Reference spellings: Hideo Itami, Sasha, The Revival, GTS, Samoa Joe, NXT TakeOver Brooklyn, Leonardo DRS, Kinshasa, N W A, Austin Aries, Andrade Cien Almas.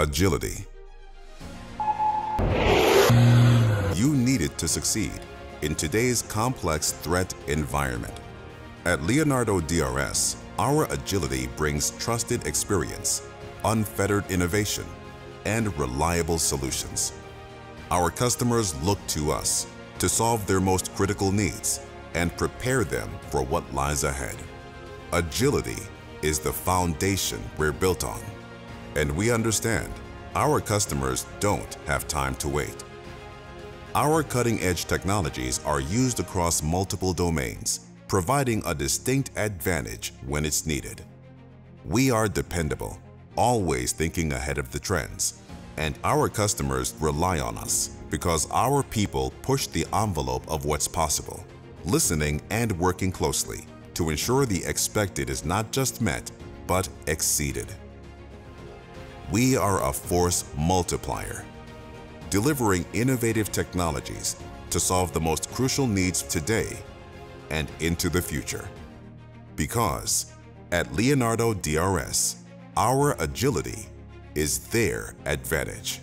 agility you needed to succeed in today's complex threat environment. At Leonardo DRS, our agility brings trusted experience, unfettered innovation, and reliable solutions. Our customers look to us to solve their most critical needs and prepare them for what lies ahead. Agility is the foundation we're built on, and we understand our customers don't have time to wait. Our cutting-edge technologies are used across multiple domains, providing a distinct advantage when it's needed. We are dependable, always thinking ahead of the trends, and our customers rely on us because our people push the envelope of what's possible, listening and working closely to ensure the expected is not just met, but exceeded. We are a force multiplier, delivering innovative technologies to solve the most crucial needs today and into the future. Because at Leonardo DRS, our agility is their advantage.